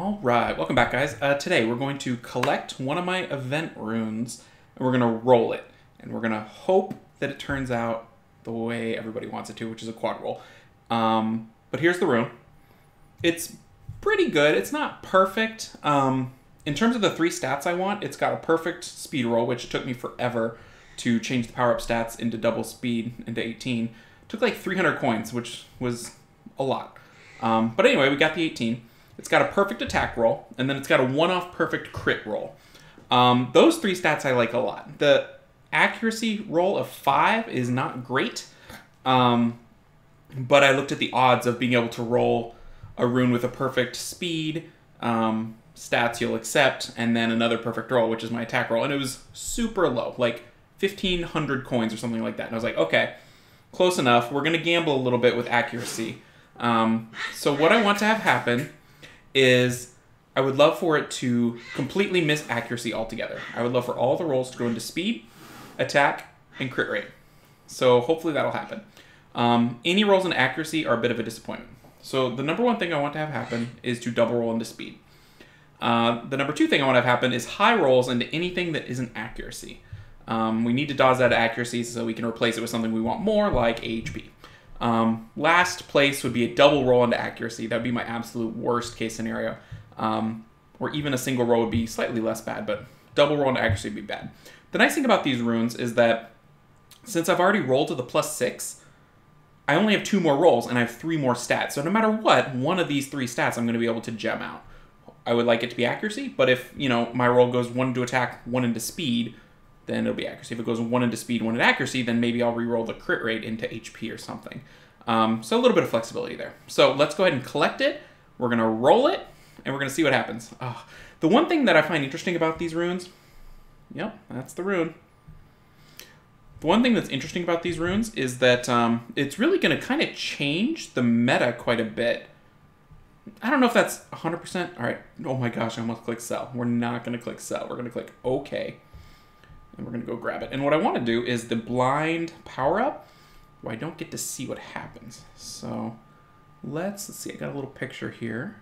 All right, welcome back, guys. Today we're going to collect one of my event runes, and we're gonna roll it, and we're gonna hope that it turns out the way everybody wants it to, which is a quad roll. But here's the rune. It's pretty good. It's not perfect. In terms of the three stats I want, it's got a perfect speed roll, which took me forever to change the power-up stats into double speed, into 18. It took like 300 coins, which was a lot. But anyway, we got the 18. It's got a perfect attack roll, and then it's got a one-off perfect crit roll. Those three stats I like a lot. The accuracy roll of 5 is not great, but I looked at the odds of being able to roll a rune with a perfect speed, stats you'll accept, and then another perfect roll, which is my attack roll, and it was super low, like 1,500 coins or something like that. And I was like, okay, close enough. We're going to gamble a little bit with accuracy. So what I want to have happen is I would love for it to completely miss accuracy altogether. I would love for all the rolls to go into speed, attack, and crit rate. So hopefully that'll happen. Any rolls in accuracy are a bit of a disappointment. So the number one thing I want to have happen is to double roll into speed. The number two thing I want to have happen is high rolls into anything that isn't accuracy. We need to dodge out accuracy so we can replace it with something we want more, like AHP. Last place would be a double roll into accuracy. That would be my absolute worst case scenario. Or even a single roll would be slightly less bad, but double roll into accuracy would be bad. The nice thing about these runes is that since I've already rolled to the +6, I only have 2 more rolls and I have 3 more stats. So no matter what, one of these 3 stats I'm going to be able to gem out. I would like it to be accuracy, but if, you know, my roll goes 1 into attack, 1 into speed, then it'll be accuracy. If it goes 1 into speed, 1 into accuracy, then maybe I'll re-roll the crit rate into HP or something. So a little bit of flexibility there. So let's go ahead and collect it. We're going to roll it, and we're going to see what happens. Oh, the one thing that I find interesting about these runes, yep, that's the rune. The one thing that's interesting about these runes is that it's really going to kind of change the meta quite a bit. I don't know if that's 100%. All right. Oh, my gosh, I almost clicked sell. We're not going to click sell. We're going to click OK. And we're going to go grab it. And what I want to do is the blind power-up. Well, I don't get to see what happens. So let's see. I got a little picture here.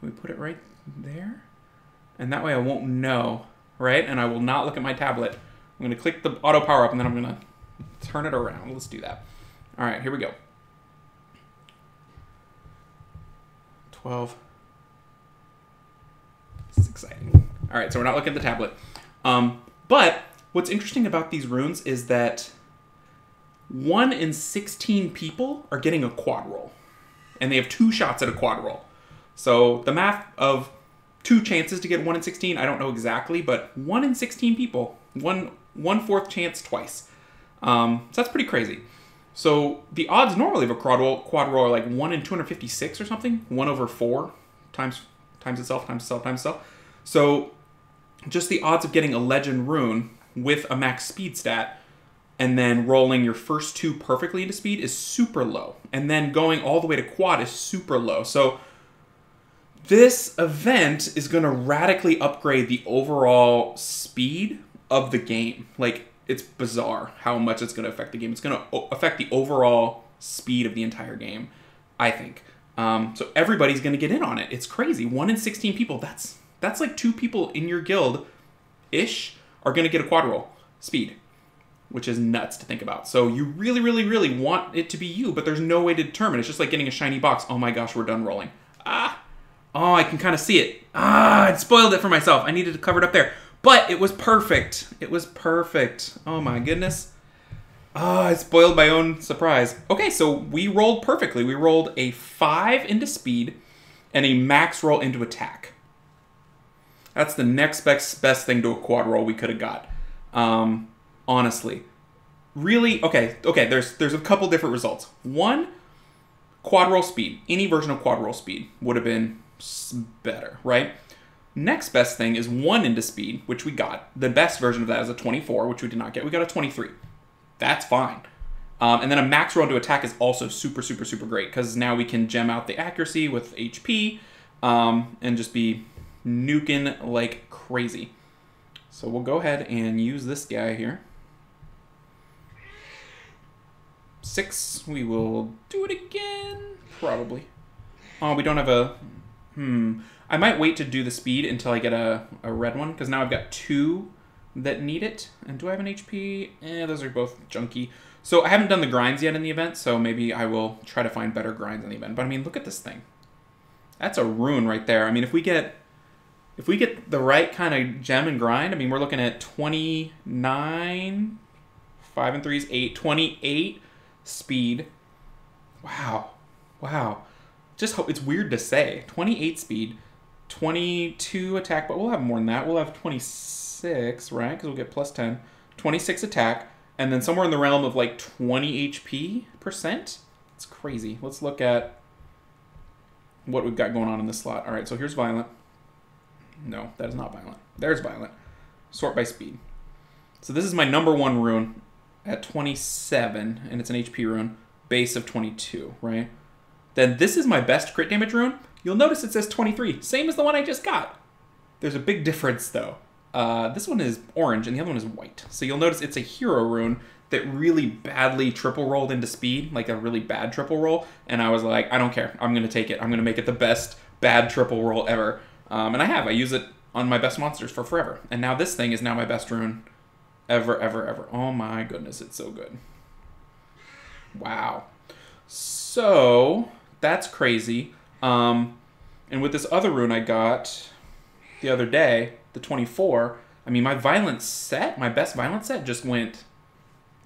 Can we put it right there? And that way I won't know, right? And I will not look at my tablet. I'm going to click the auto power-up, and then I'm going to turn it around. Let's do that. All right, here we go. 12. It's exciting. All right, so we're not looking at the tablet. But what's interesting about these runes is that 1 in 16 people are getting a quad roll, and they have 2 shots at a quad roll. So the math of 2 chances to get 1 in 16, I don't know exactly, but 1 in 16 people, one-fourth chance twice. So that's pretty crazy. So the odds normally of a quad roll are like 1 in 256 or something, 1 over 4 times itself. So just the odds of getting a legend rune with a max speed stat and then rolling your first 2 perfectly into speed is super low. And then going all the way to quad is super low. So this event is going to radically upgrade the overall speed of the game. Like, it's bizarre how much it's going to affect the game. It's going to affect the overall speed of the entire game, I think. So everybody's going to get in on it. It's crazy. 1 in 16 people, that's like 2 people in your guild-ish are going to get a quad roll speed, which is nuts to think about. So you really, really, really want it to be you, but there's no way to determine. It's just like getting a shiny box. Oh my gosh, we're done rolling. Ah! Oh, I can kind of see it. Ah, I spoiled it for myself. I needed to cover it up there. But it was perfect. It was perfect. Oh my goodness. Oh, I spoiled my own surprise. Okay, so we rolled perfectly. We rolled a 5 into speed and a max roll into attack. That's the next best thing to a quad roll we could have got. Honestly. Really? Okay, there's a couple different results. One, quad roll speed. Any version of quad roll speed would have been better, right? Next best thing is 1 into speed, which we got. The best version of that is a 24, which we did not get. We got a 23. That's fine. And then a max roll to attack is also super, super, super great because now we can gem out the accuracy with HP and just be nuking like crazy. So we'll go ahead and use this guy here. 6. We will do it again. Probably. Oh, we don't have a... I might wait to do the speed until I get a red one, because now I've got two that need it. And do I have an HP? Eh, those are both junky. So I haven't done the grinds yet in the event, so maybe I will try to find better grinds in the event. But I mean, look at this thing. That's a rune right there. I mean, if we get the right kind of gem and grind, I mean, we're looking at 29, 5 and 3 is 8, 28 speed. Wow. Wow. Just hope it's weird to say. 28 speed, 22 attack, but we'll have more than that. We'll have 26, right? Because we'll get plus 10. 26 attack, and then somewhere in the realm of like 20 HP percent. It's crazy. Let's look at what we've got going on in this slot. All right, so here's Violent. No, that is not Violent. There's Violent. Sort by speed. So this is my number one rune at 27, and it's an HP rune, base of 22, right? Then this is my best crit damage rune. You'll notice it says 23, same as the one I just got. There's a big difference though. This one is orange and the other one is white. So you'll notice it's a hero rune that really badly triple rolled into speed, like a really bad triple roll. And I was like, I don't care, I'm gonna take it. I'm gonna make it the best bad triple roll ever. And I have, I use it on my best monsters for forever. And now this thing is now my best rune ever, ever, ever. Oh my goodness, it's so good. Wow. So, that's crazy. And with this other rune I got the other day, the 24, I mean, my violent set, my best violent set just went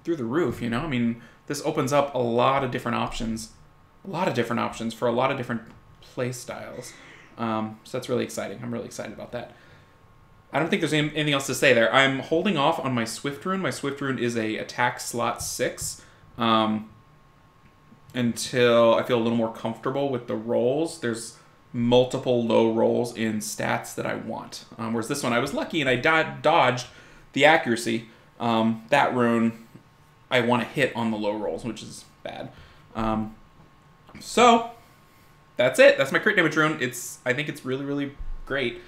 through the roof, you know? I mean, this opens up a lot of different options. A lot of different options for a lot of different play styles. So that's really exciting. I'm really excited about that. I don't think there's anything else to say there. I'm holding off on my Swift Rune. My Swift Rune is a attack slot 6. Until I feel a little more comfortable with the rolls. There's multiple low rolls in stats that I want. Whereas this one, I was lucky and I dodged the accuracy. That rune, I want to hit on the low rolls, which is bad. So that's it. That's my crit damage rune. I think it's really, really great.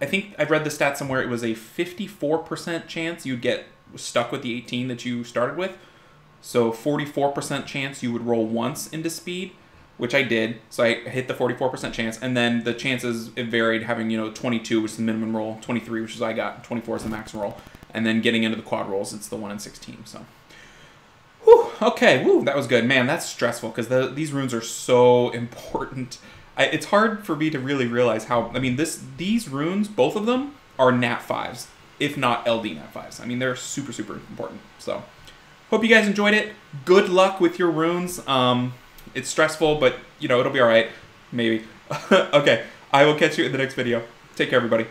I think I've read the stat somewhere. It was a 54% chance you'd get stuck with the 18 that you started with. So 44% chance you would roll once into speed, which I did. So I hit the 44% chance, and then the chances, it varied, having, you know, 22, which is the minimum roll, 23, which is I got, 24 is the max roll, and then getting into the quad rolls, it's the 1 in 16, so. Whew, okay, woo, that was good. Man, that's stressful, because these runes are so important. It's hard for me to really realize how, I mean, these runes, both of them, are nat 5s, if not LD nat 5s. I mean, they're super, super important, so. Hope you guys enjoyed it. Good luck with your runes. It's stressful, but, you know, it'll be all right. Maybe. Okay, I will catch you in the next video. Take care, everybody.